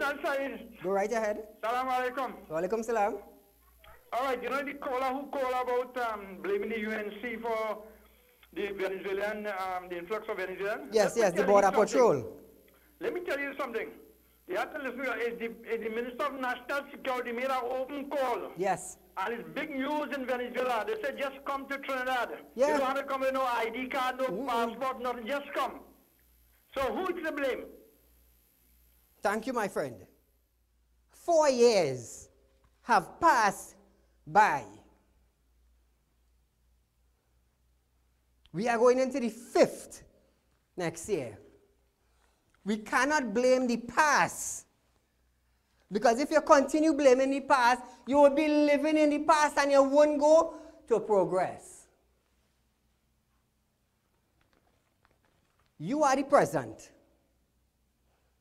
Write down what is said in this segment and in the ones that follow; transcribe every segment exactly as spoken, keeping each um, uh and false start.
Sultan Saeed. Go right ahead. Salam alaikum. Walaikum salam. All right, you know the caller who called about um, blaming the U N C for the Venezuelan, um, the influx of Venezuelans? Yes, yes, the border patrol. Let me tell you something. You have to listen to the, the Minister of National Security made an open call. Yes. And it's big news in Venezuela. They said, just come to Trinidad. Yeah. You don't have to come with no I D card, no mm-hmm. passport, nothing. Just come. So who's to blame? Thank you, my friend. Four years have passed by. We are going into the fifth next year. We cannot blame the past. Because if you continue blaming the past, you will be living in the past and you won't go to progress. You are the present.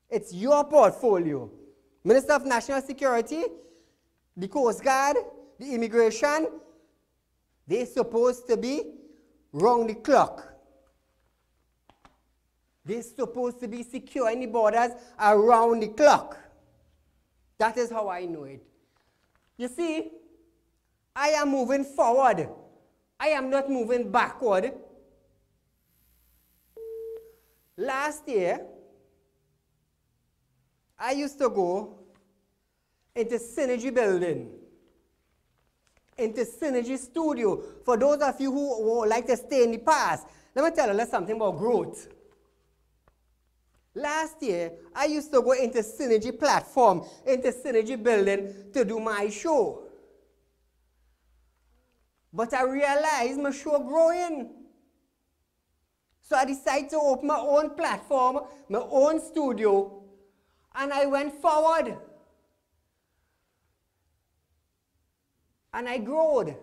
It's your portfolio. Minister of National Security, the Coast Guard, the immigration, they're supposed to be round the clock. They're supposed to be securing the borders around the clock. That is how I know it. You see, I am moving forward. I am not moving backward. Last year, I used to go into Synergy Building, into Synergy Studio. For those of you who, who like to stay in the past, let me tell you something about growth. Last year, I used to go into Synergy Platform, into Synergy Building to do my show. But I realized my show growing. So I decided to open my own platform, my own studio, and I went forward. And I growed.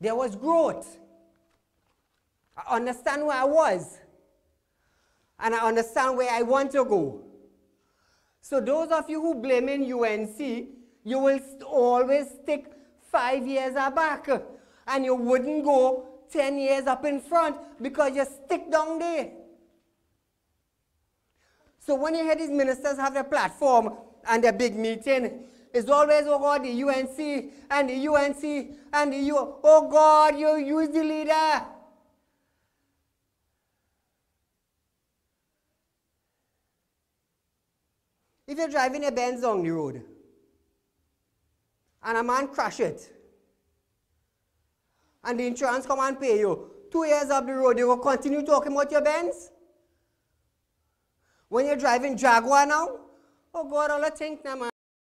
There was growth. I understand where I was. And I understand where I want to go. So those of you who blame in U N C, you will always stick five years back. And you wouldn't go ten years up in front because you stick down there. So when you hear these ministers have their platform and their big meeting, it's always, oh God, the U N C and the U N C and the U N C. Oh God, you use the leader. If you're driving a Benz on the road and a man crashes it and the insurance come and pay you, two years up the road, you will continue talking about your Benz? When you're driving Jaguar now? Oh God, all I think now, man.